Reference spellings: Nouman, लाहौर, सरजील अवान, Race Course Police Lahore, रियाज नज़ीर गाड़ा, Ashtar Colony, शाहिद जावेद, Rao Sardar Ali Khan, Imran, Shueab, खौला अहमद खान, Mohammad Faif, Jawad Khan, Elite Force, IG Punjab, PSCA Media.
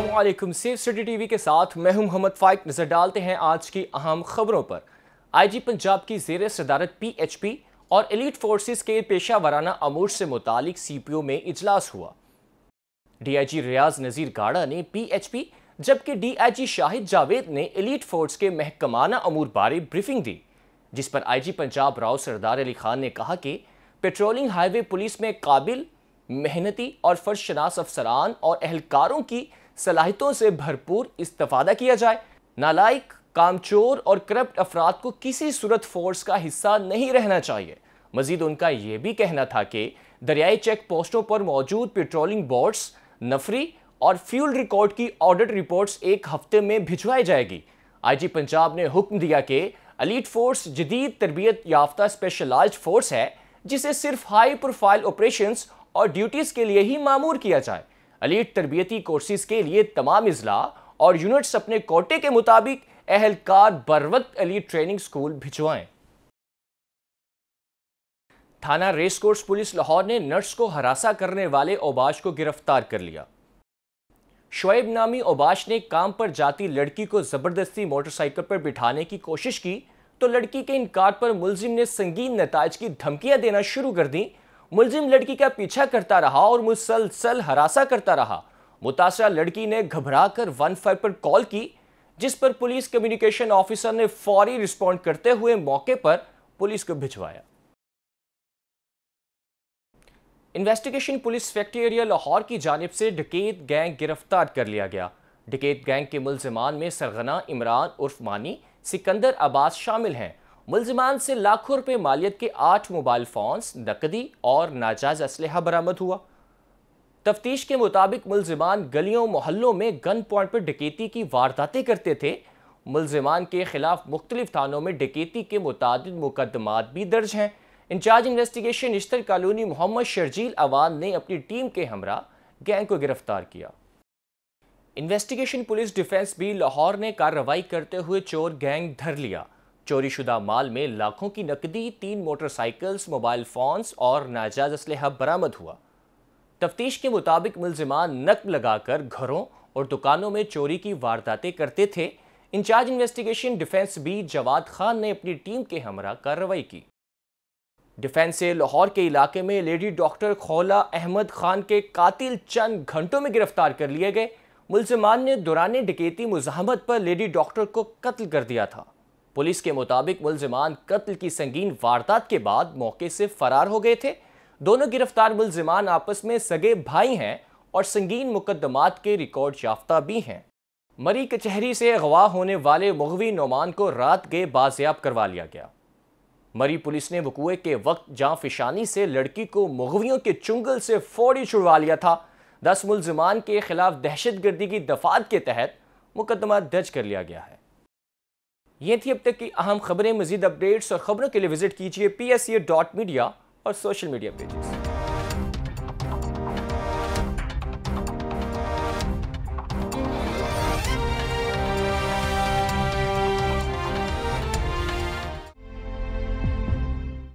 अस्सलामुअलैकुम, सेफ सीडीटीवी के साथ मैं हूं मोहम्मद फाइफ। नज़र डालते हैं आज की अहम खबरों पर। आईजी पंजाब की ज़ेर सदारत पीएचपी और एलीट फोर्सेस के पेशा वराना अमूर से मुतालिक सीपीओ में इजलास हुआ। डीआईजी रियाज नज़ीर गाड़ा ने पीएचपी जबकि डीआईजी शाहिद जावेद ने एलीट फोर्स के महकमाना अमूर बारे ब्रीफिंग दी, जिस पर आईजी पंजाब राव सरदार अली खान ने कहा कि पेट्रोलिंग हाईवे पुलिस में काबिल, मेहनती और फर्शनास अफसरान और अहलकारों की सलाहितों से भरपूर इस्तेफादा किया जाए। नालायक, कामचोर और करप्ट अफराद को किसी सूरत फोर्स का हिस्सा नहीं रहना चाहिए। मजीद उनका यह भी कहना था कि दरियाई चेक पोस्टों पर मौजूद पेट्रोलिंग बोट्स, नफरी और फ्यूल रिकॉर्ड की ऑडिट रिपोर्ट्स एक हफ्ते में भिजवाई जाएगी। आईजी पंजाब ने हुक्म दिया कि एलीट फोर्स जदीद तरबियत याफ्ता स्पेशलाइज्ड फोर्स है, जिसे सिर्फ हाई प्रोफाइल ऑपरेशंस और ड्यूटीज़ के लिए ही मामूर किया जाए। एलीट तरबियती कोर्सेज के लिए तमाम इजला और यूनिट्स अपने कोटे के मुताबिक अहलकार बरवक्त एलीट ट्रेनिंग स्कूल भिजवाएं। थाना रेस कोर्स पुलिस लाहौर ने नर्स को हरासा करने वाले ओबाश को गिरफ्तार कर लिया। शुएब नामी ओबाश ने काम पर जाती लड़की को जबरदस्ती मोटरसाइकिल पर बिठाने की कोशिश की तो लड़की के इनकार पर मुलजिम ने संगीन नताइज की धमकियां देना शुरू कर दी। मुलजिम लड़की का पीछा करता रहा और मुसलसल हरासा करता रहा। मुतासरा लड़की ने घबराकर 1-5 पर कॉल की, जिस पर पुलिस कम्युनिकेशन ऑफिसर ने फौरी रिस्पॉन्ड करते हुए मौके पर पुलिस को भिजवाया। Investigation police factory area लाहौर की जानिब से डकैत गैंग गिरफ्तार कर लिया गया। डकैत गैंग के मुलजमान में सरगना इमरान उर्फ मानी सिकंदर अब्बास शामिल हैं। मुलजमान से लाखों रुपए मालियत के 8 मोबाइल फोन्स, नकदी और नाजायज असलहा बरामद हुआ। तफ्तीश के मुताबिक मुलजमान गलियों मोहल्लों में गन पॉइंट पर डकैती की वारदातें करते थे। मुलजमान के खिलाफ मुख्तलिफ थानों में डकैती के मुतादिद मुकदमात भी दर्ज हैं। Incharge investigation Ashtar colony Mohammad सरजील अवान ने अपनी टीम के हमरा गैंग को गिरफ्तार किया। इन्वेस्टिगेशन पुलिस डिफेंस भी लाहौर ने कार्रवाई करते हुए चोर गैंग धर लिया। चोरीशुदा माल में लाखों की नकदी, 3 मोटरसाइकिल्स, मोबाइल फोन्स और नाजायज असलहा बरामद हुआ। तफ्तीश के मुताबिक मुलजिमान नक्ब लगाकर घरों और दुकानों में चोरी की वारदातें करते थे। Incharge investigation defence B Jawad Khan ने अपनी टीम के हमरा कार्रवाई की। डिफेंस से लाहौर के इलाके में लेडी डॉक्टर खौला अहमद खान के कातिल चंद घंटों में गिरफ्तार कर लिए गए। मुलजमान ने दौरान डकैती मुजाहमत पर लेडी डॉक्टर को कत्ल कर दिया था। पुलिस के मुताबिक मुलजिमान कत्ल की संगीन वारदात के बाद मौके से फरार हो गए थे। दोनों गिरफ्तार मुलजिमान आपस में सगे भाई हैं और संगीन मुकदमात के रिकॉर्ड याफ्ता भी हैं। मरी कचहरी से अगवा होने वाले मगवी नौमान को रात गए बाजियाब करवा लिया गया। मरी पुलिस ने वकूए के वक्त जांफिशानी से लड़की को मगवियों के चुंगल से फौरी छुड़वा लिया था। 10 मुलजिमान के खिलाफ दहशतगर्दी की दफात के तहत मुकदमा दर्ज कर लिया गया है। ये थी अब तक की अहम खबरें। मजीद अपडेट्स और खबरों के लिए विजिट कीजिए PSCA.media और सोशल मीडिया पेजेस।